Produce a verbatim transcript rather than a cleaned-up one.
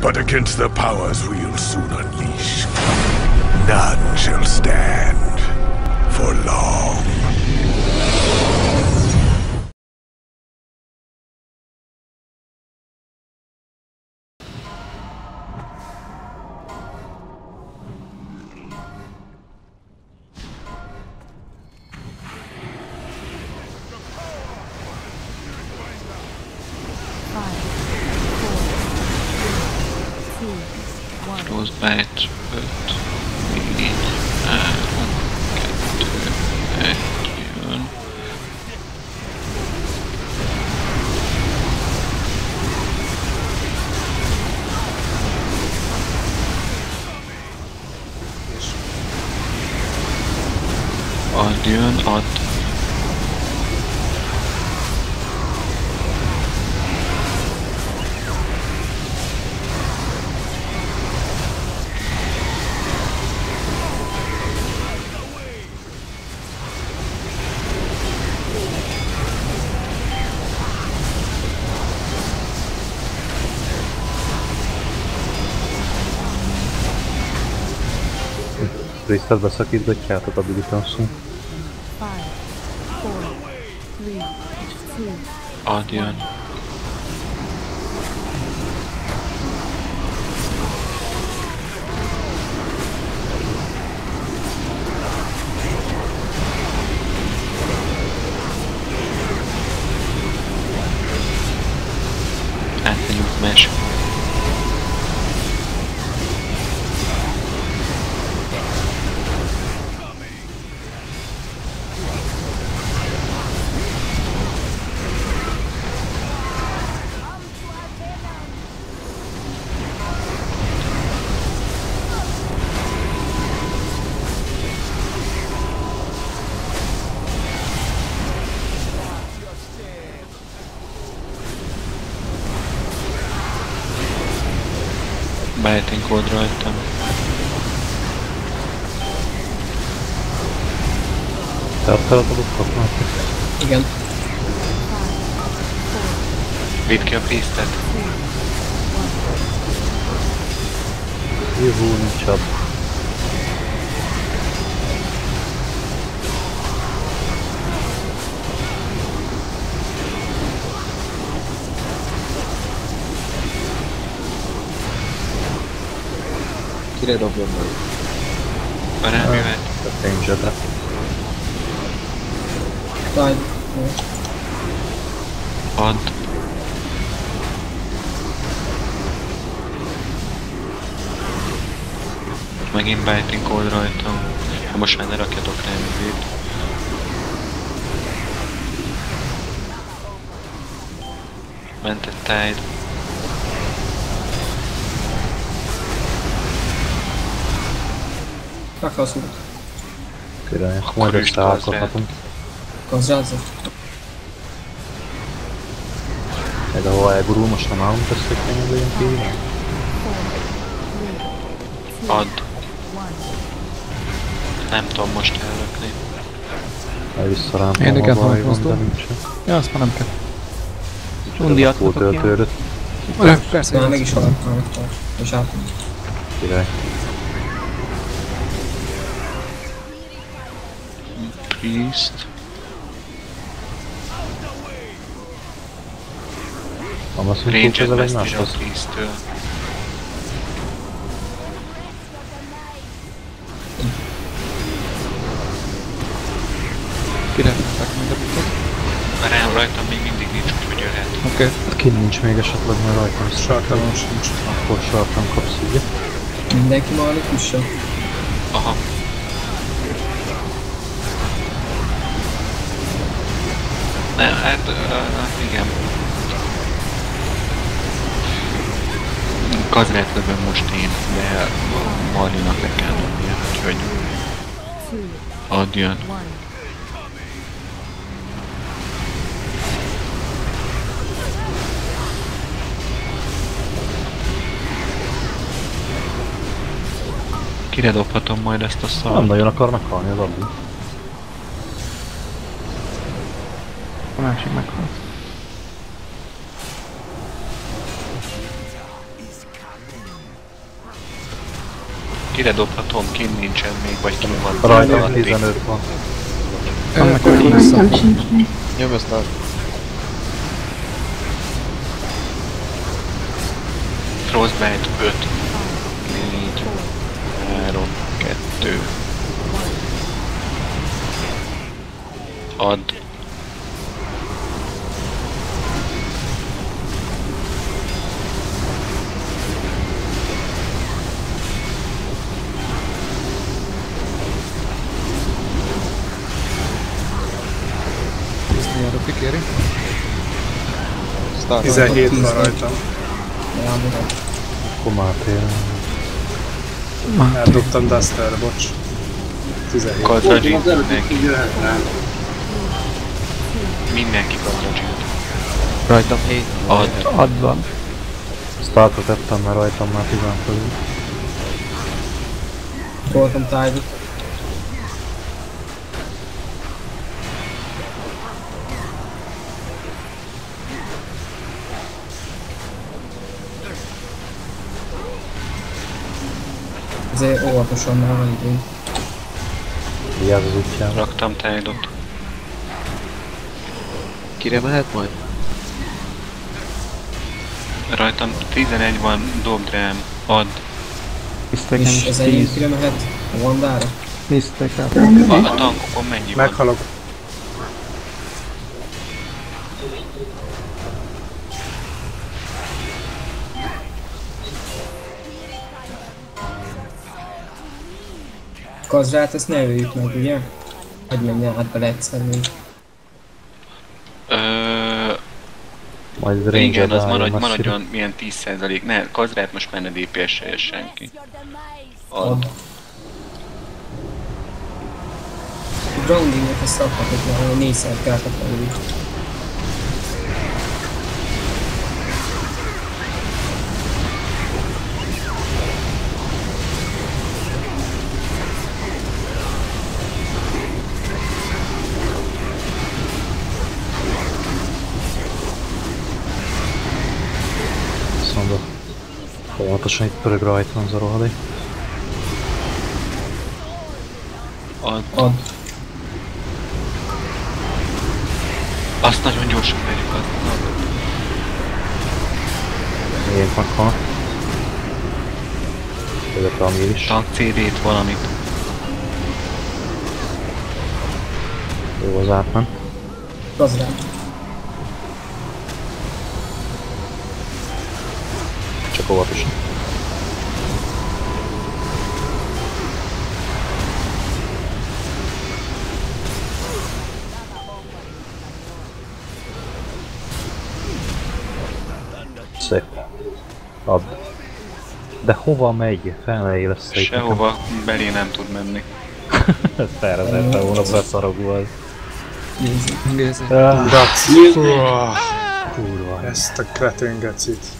But against the powers we'll soon unleash, none shall stand for long. Részlet beszakítgatjátok, addig is lassunk. Adjön. Átmegyünk másik. Kód rajtam. Te adtál a dolgokat? Igen. Vidd ki a pésztet. Juhú, nincs ab. Kire dobjam meg? A rámjövet. A range-edre. Add. Add. Megint biting call rajtam. Ha most már ne rakjatok rá művét. Mented tide. Kakaszult. Király, majd este átszakhatunk. Kazzázat. Egy ahol elgurul, most nem állunk ezt, hogy kenyelőjön ki. Add. Nem tudom most elrökni. Elvisszor ám a bajban, de nincsen. Ja, azt már nem kell. Undiat kapok ilyen. Persze, már meg is alattam. És átmondjuk. Király. Priest. Range-et veszti a Priest-től. Kirepeltek meg a bitot. Rám rajtam még mindig nincs, úgyhogy jöhet. Oké. Ki nincs még esetleg, mert rajtam sarkamon sincs. Akkor sarkam kapsz, ugye? Mindenki ma alig üsse. Aha. Nem, hát, uh, igen. Kazrát lövöm most én, de Marlinak le kell dobnia, úgyhogy adjon. Kire dobhatom majd ezt a szart? Nem nagyon akarnak halni az abbi. A másik meghalt. Ide dobhatom, kint nincsen még, vagy kint van. Rajta van tizenöt pont. Annak a fixom. Nyomj a start. Frostbite öt, négy, három, kettő. Add. tizenhét van rajtam. Akkor már tényleg. Eldobtam Duster, bocs. tizenhét. Kaldradzsint mindenki. Mindenki kaldradzsint. Rajtam hét. Add van. Startot ettem, mert rajtam már tizen fölül. Voltam tájt. Azért óvatosan már van idő. Vigyázz az útján. Raktam tájdot. Kire mehet majd? Rajtam tizenegy van, dobd rám, add. Misztek is tíz. Ez egyik kire mehet? A Wandára? Misztek rá. A tankokon mennyi van? Meghalok. Kazrát ezt ne öljük meg, ugye? Hogy menjen hát bele egyszer még. Öööööööööööööööööööööööööööööööööööööööööööööööööööööööööööö... Igen, az maradj, maradjon milyen tíz százalék. Ne, Kazrát most már ne dé pé es-re senki. Add. A grounding-et ezt szabhatok le, hanem négyszer kártak előtt. Pontosan itt pörög rajtam az a rohadék. Add. Add. Azt nagyon gyorsan megyük, add. Miért meghal? Ezek a mil is. Tank cé dét valamit. Jó, az átment. Az rá. Óvatosan. Szép. Add. De hova megy? Fel ne élesztjük. Sehova, belé nem tud menni. Felrezette volna, beszarogó az. Nézzük, nézzük. Kurva. Ezt a kretén gecit.